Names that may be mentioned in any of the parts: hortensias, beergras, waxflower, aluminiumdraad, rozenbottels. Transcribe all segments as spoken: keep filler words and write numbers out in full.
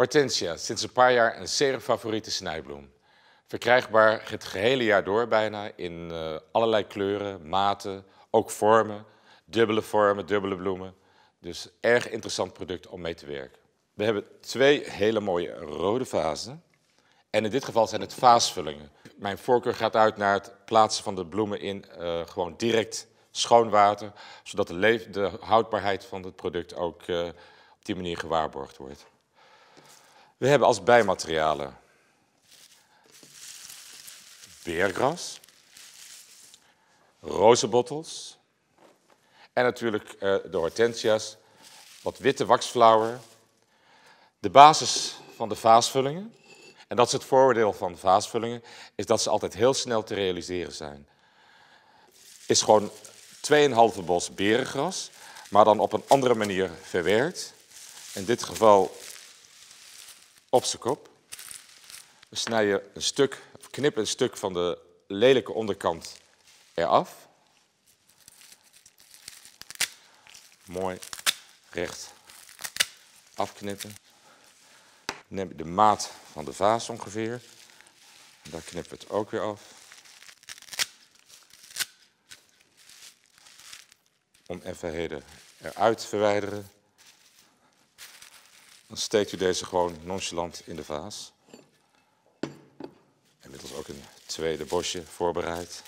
Hortensia, sinds een paar jaar een zeer favoriete snijbloem. Verkrijgbaar het gehele jaar door bijna in uh, allerlei kleuren, maten, ook vormen. Dubbele vormen, dubbele bloemen. Dus erg interessant product om mee te werken. We hebben twee hele mooie rode vazen. En in dit geval zijn het vaasvullingen. Mijn voorkeur gaat uit naar het plaatsen van de bloemen in uh, gewoon direct schoon water. Zodat de, de houdbaarheid van het product ook uh, op die manier gewaarborgd wordt. We hebben als bijmaterialen beergras, rozenbottels en natuurlijk uh, de hortensias, wat witte waxflower. De basis van de vaasvullingen, en dat is het voordeel van vaasvullingen, is dat ze altijd heel snel te realiseren zijn. Is gewoon tweeënhalve bos beergras, maar dan op een andere manier verwerkt. In dit geval op zijn kop. We snijden een stuk, of knippen een stuk van de lelijke onderkant eraf. Mooi recht afknippen. Dan neem je de maat van de vaas ongeveer. En daar knippen we het ook weer af. Oneffenheden eruit verwijderen. Dan steekt u deze gewoon nonchalant in de vaas. Inmiddels ook een tweede bosje voorbereid.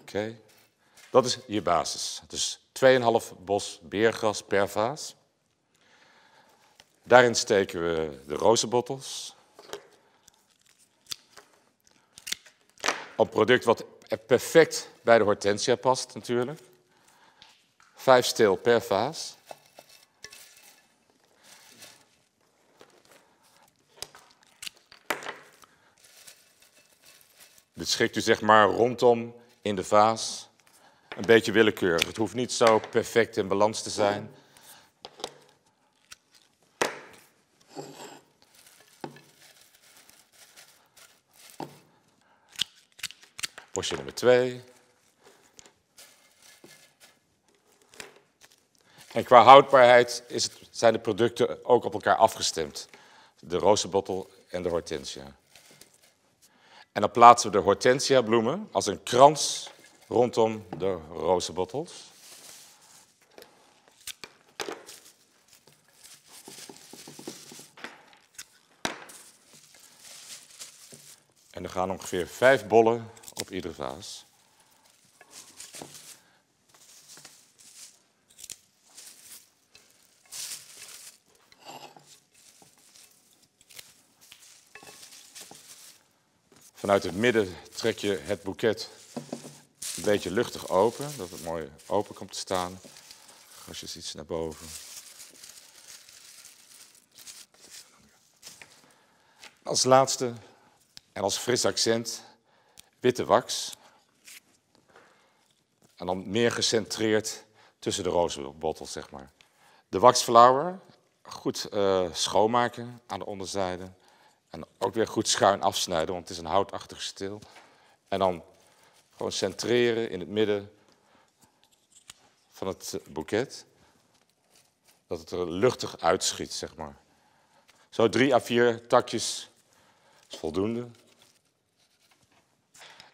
Oké, dat is je basis. Dus tweeënhalf bos beergras per vaas. Daarin steken we de rozenbottels. Een product wat perfect bij de hortensia past natuurlijk. Vijf steel per vaas. Dit schikt u zeg maar rondom in de vaas. Een beetje willekeurig. Het hoeft niet zo perfect in balans te zijn. Bosje nummer twee. En qua houdbaarheid is het, zijn de producten ook op elkaar afgestemd. De rozenbottel en de hortensia. En dan plaatsen we de hortensia bloemen als een krans rondom de rozenbottels. En er gaan ongeveer vijf bollen op iedere vaas. Vanuit het midden trek je het boeket een beetje luchtig open, dat het mooi open komt te staan. Grasjes iets naar boven. Als laatste en als fris accent witte wax. En dan meer gecentreerd tussen de rozenbottels, zeg maar. De waxflower goed uh, schoonmaken aan de onderzijde. En ook weer goed schuin afsnijden, want het is een houtachtig steel. En dan gewoon centreren in het midden van het boeket. Dat het er luchtig uitschiet, zeg maar. Zo drie à vier takjes is voldoende.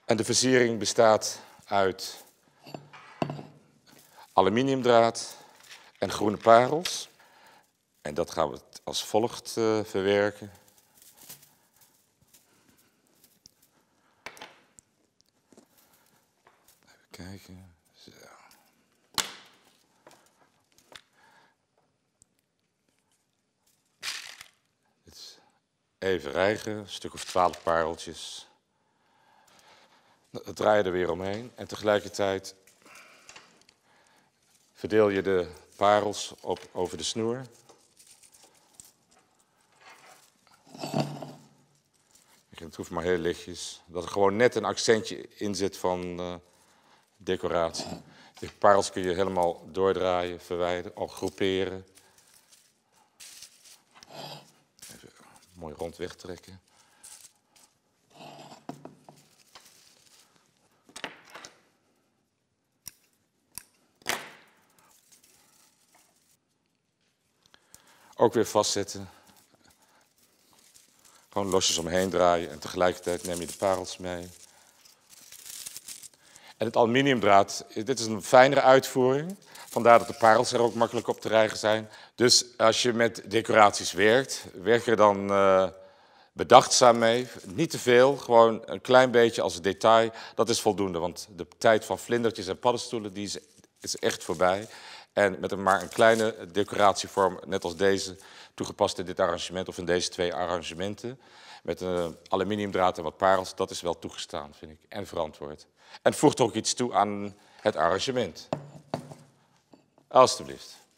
En de versiering bestaat uit aluminiumdraad en groene parels. En dat gaan we als volgt uh, verwerken. Kijken, zo. Dit is even rijgen, een stuk of twaalf pareltjes. Dat draai je er weer omheen en tegelijkertijd verdeel je de parels op over de snoer. Het hoeft maar heel lichtjes, dat er gewoon net een accentje in zit van Uh, decoratie. De parels kun je helemaal doordraaien, verwijderen, al groeperen. Even mooi rond wegtrekken. Ook weer vastzetten. Gewoon losjes omheen draaien en tegelijkertijd neem je de parels mee. En het aluminiumdraad, dit is een fijnere uitvoering. Vandaar dat de parels er ook makkelijk op te rijgen zijn. Dus als je met decoraties werkt, werk er dan uh, bedachtzaam mee. Niet te veel, gewoon een klein beetje als detail. Dat is voldoende, want de tijd van vlindertjes en paddenstoelen die is, is echt voorbij. En met een, maar een kleine decoratievorm, net als deze, toegepast in dit arrangement of in deze twee arrangementen. Met een aluminiumdraad en wat parels, dat is wel toegestaan, vind ik. En verantwoord. En voegt ook iets toe aan het arrangement. Alsjeblieft.